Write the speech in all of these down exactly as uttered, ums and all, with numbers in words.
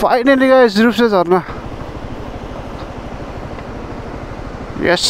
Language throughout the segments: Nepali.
फाइनली गाइस रूप से झरना, यस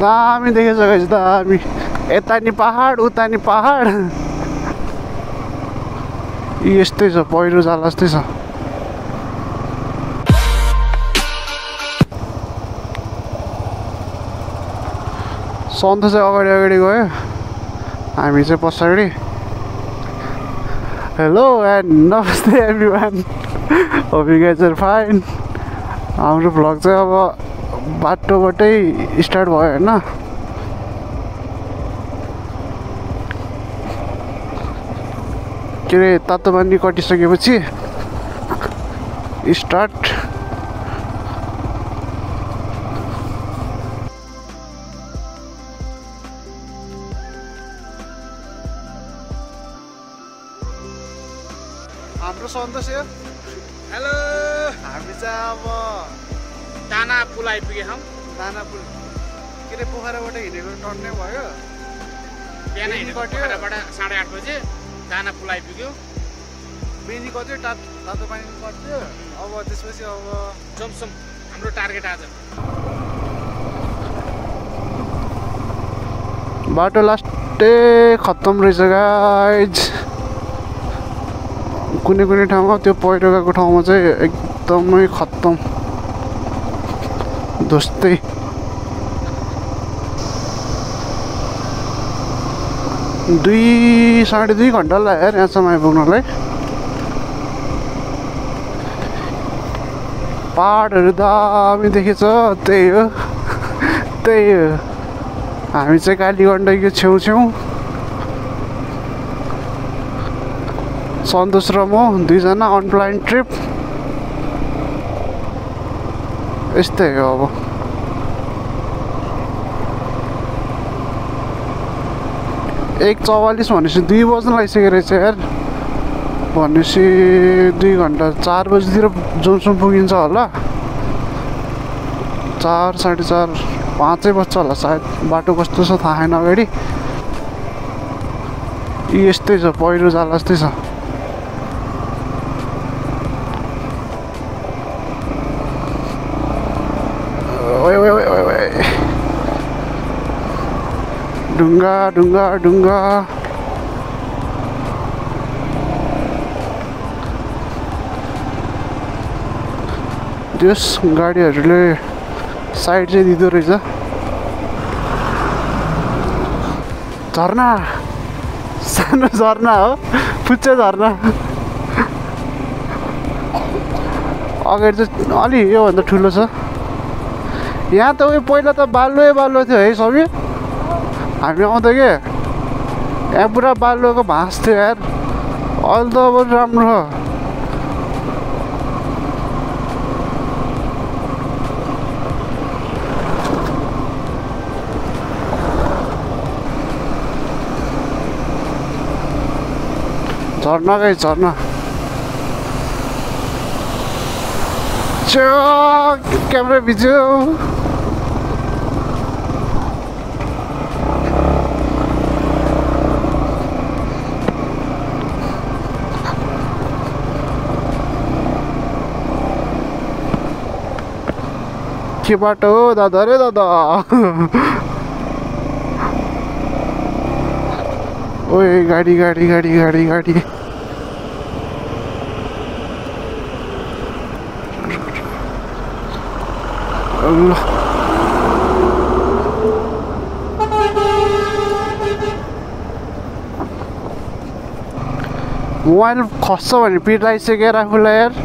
दामी देखेछ गाइस, दामी यता नि पहाड उता नि पहाड, यस्तै छ पहिरो जाला जस्तै छ। सन्त चाहिँ अगाडि अगाडि गयो, हामी चाहिँ पछाडि। हेलो एन्ड नमस्ते everyone, hope you guys are fine. हाम्रो भ्लग चाहिँ अब बाटोबाटै स्टार्ट भयो हैन, के अरे तातो पानी कटिसकेपछि स्टार्ट। हाम्रो सन्तोष यार, हेलो। हामी चाहिँ अब दाना पुल आइपुगे हम, दाना पुल के अरे पोखराबाट हिँडेको टर्नै भयो, बिहान हिँडेको पोखराबाट साढे आठ बजे दाना पुल आइपुग्यो। बेनी कट्यो, तातो तातो पानी कट्यो, अब त्यसपछि अब जमसम हाम्रो टार्गेट आज। बाटो लास्टै खत्तम रहेछ गाइज, कुनै कुनै ठाउँमा त्यो पहिरो गएको ठाउँमा चाहिँ एकदमै खत्तम दोस्तै। दुई साढे दुई घन्टा लाग्यो यहाँसम्म आइपुग्नलाई। पाहाडहरू दामी देखेछ, त्यही हो त्यही हो। हामी चाहिँ कालीगण्डकीको छेउछेउ, सन्तोष र म दुईजना अनप्लान ट्रिप, यस्तै हो। अब एक चौवालिस भनेपछि दुई बज्न लागिसक्यो रहेछ यार, भनेपछि दुई घन्टा चार बजीतिर जमसम पुगिन्छ होला, चार साढे चार पाँचै बज्छ होला सायद। बाटो कस्तो छ थाहा छैन अगाडि, यस्तै छ पहिरो जाला जस्तै छ। ढुङ्गा ढुङ्गा ढुङ्गा, त्यस गाडीहरूले साइड चाहिँ दिँदो रहेछ। झरना, सानो झरना हो, पुच्चे झरना। अगाडि चाहिँ अलि योभन्दा ठुलो छ। यहाँ त उयो पहिला त बालुवै बालुवा थियो है सबै, हामी आउँदा के यहाँ पुरा बालुवाको भाँस थियो यार, अहिले त अब राम्रो छ। झर्नाकै झर्ना क्यामेरा भिज्यो, के बाटो हो दादा, अरे दादा ओए गाडी गाडी गाडी गाडी गाडी। मोबाइल खस्छ भने पिट लागिसक्यो राखुला यार,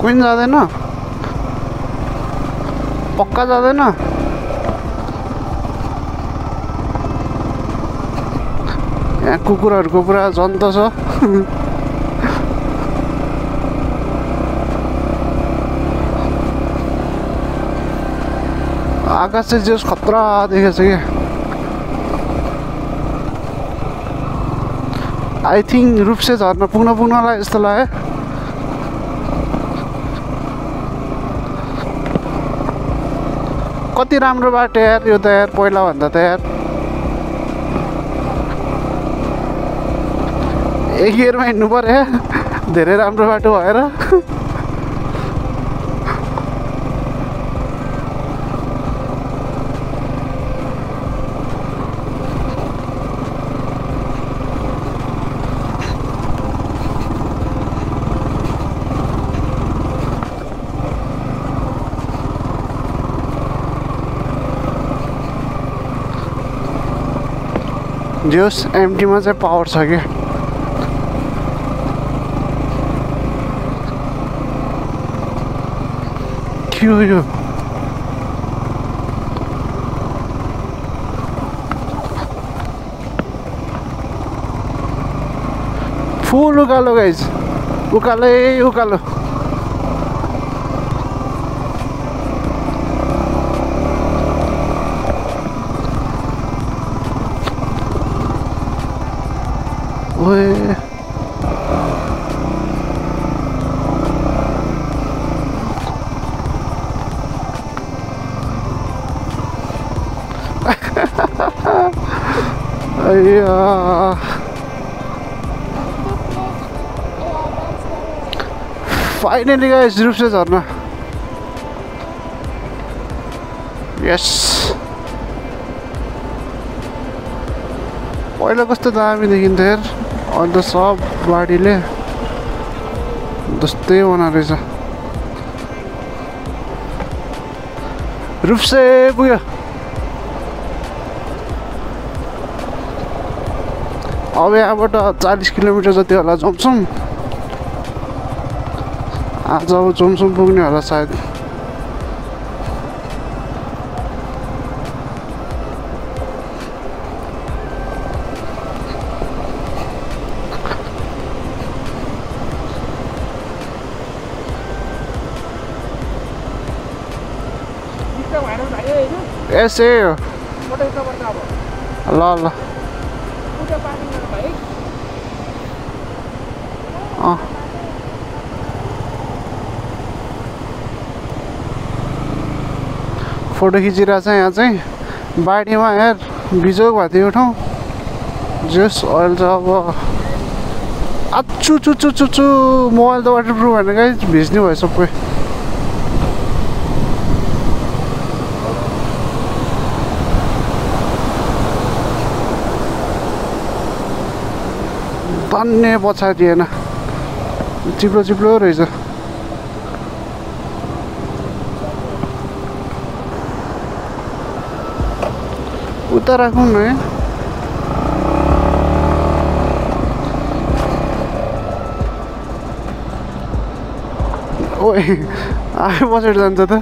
कोही पनि जाँदैन, पक्का जाँदैन। कुकुरहरुको पुरा जन्त छ। आकाश चाहिँ जस खतरा देखेछ के। आई थिंक रुप्से झर्न पुग्न पुग्नलाई यस्तो लाग्यो। कति राम्रो बाटो यार यो त यार, पहिला भन्दा त यार एक गियरमा हिँड्नु पर्यो, धेरै राम्रो बाटो भएर। जोस एमटी में से पावर सके क्यों यो फूल उकालो गाइज, उकाले उकालो फाइनली गाइस रुप्से झर्ना, यस पहिला कस्तो दामी देखिन्थ्यो यार, अन्त सब बाढीले जस्तै बना रहेछ। रुप्से पुग्यो। अब यहाँबाट चालीस किलोमिटर जति होला जोमसुम, आज अब जोमसुम पुग्ने होला सायद। यसै हो ल ल अँ फोटो खिचिरहेको छ। यहाँ चाहिँ बाढीमा यार बिजोग भएको थियो ठाउँ जस, अहिले त अब आचु चु चु चु चु मोबाइल त वाटरप्रुफ भनेर गाइस भिज्ने भयो सबै। अन्य पछाडि होइन चिप्लो चिप्लो रहेछ। उता राखौँ न है, ओ आफै बसेर जान्छ त।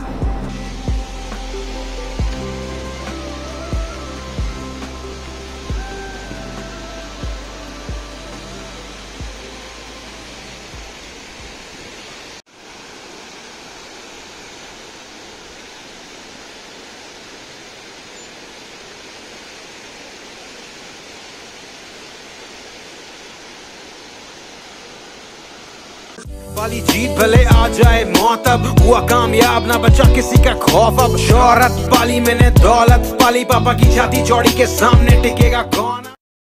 वाली जीत भले आ जाए मौत, अब हुआ कामयाब ना बचा किसी का खौफ। अब शौहरत पाली मैंने दौलत पाली, पापा की छाती चौड़ी के सामने टिकेगा कौन।